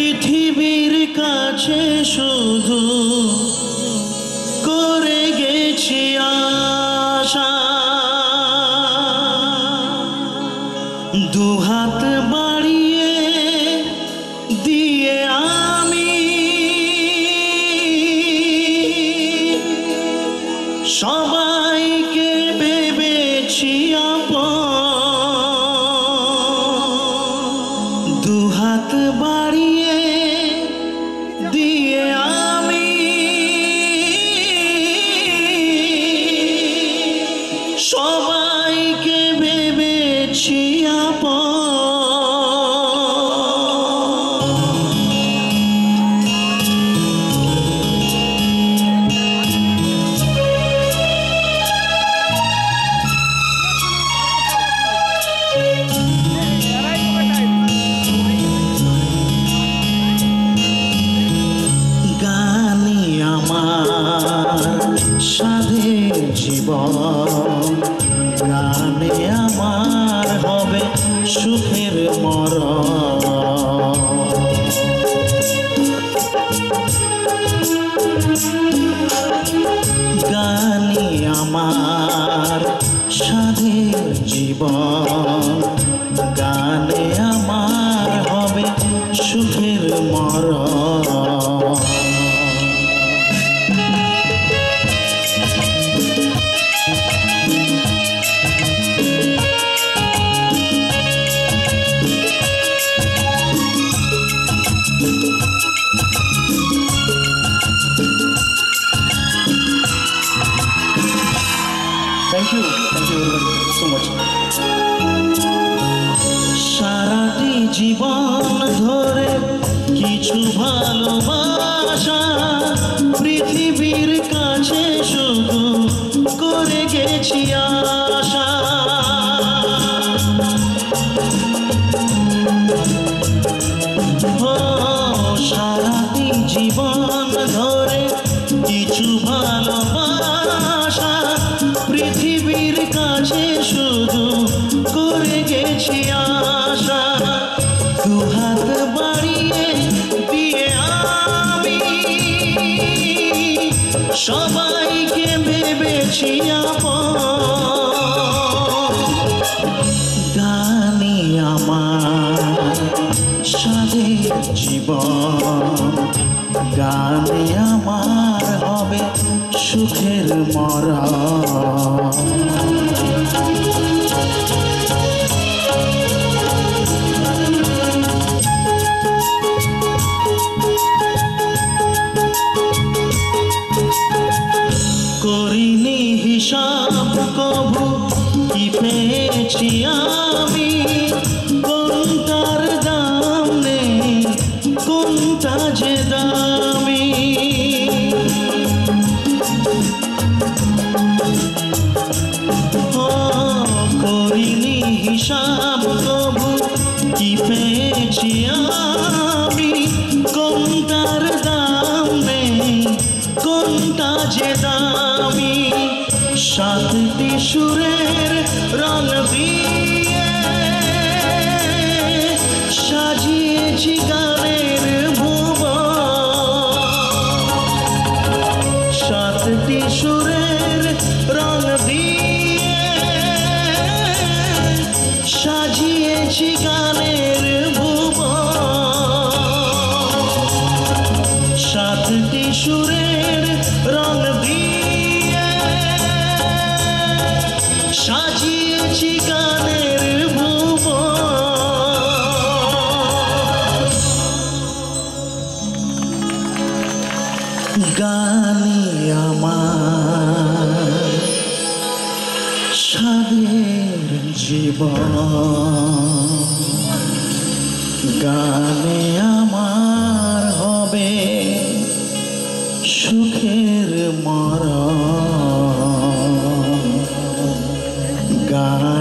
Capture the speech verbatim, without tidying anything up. পৃথিবীর কাছে শুধু করে গেছি আশা, দুহাত বাড়িয়ে দিয়ে আমি সবাইকে ভেবেছি আপন, দুহাত বাড়িয়ে দিয়ে আমি সবাইকে ভেবেছি আপন। সাধের জীবন গানে আমার হবে সুখের মরণ, গানে আমার সাধের জীবন গানে আমার হবে সুখের মরণ। Thank you, thank you everybody so much. সারাটি জীবন ধরে কিছু ভালোবাসা পৃথিবীর কাছে শুধু করে গেছি আশা, সারাটি জীবন ধরে কিছু ভালোবাসা পৃথিবীর কাছে শুধু করে গেছি আশা, দুহাত বাড়িয়ে দিয়ে আমি সবাইকে ভেবেছি আপন, গানি আমার সাধের জীবন গানে আমার হবে সুখের মরণ। হিসাব তবু কি পেয়েছি আমি, কোনটার দাম নেই কোনটা যে দামি, সাতটি সুরের রং দিয়ে সাজিয়েছি গানের ভুবন, সাতটি সুরের রং দিয়ে সাজিয়েছি গানের ভুবন, সাতটি সুরের রং দিয়ে সাজিয়েছি গানের ভুবন। গানি আমার সাধের জীবন গানে আমার হবে সুখের মরণ।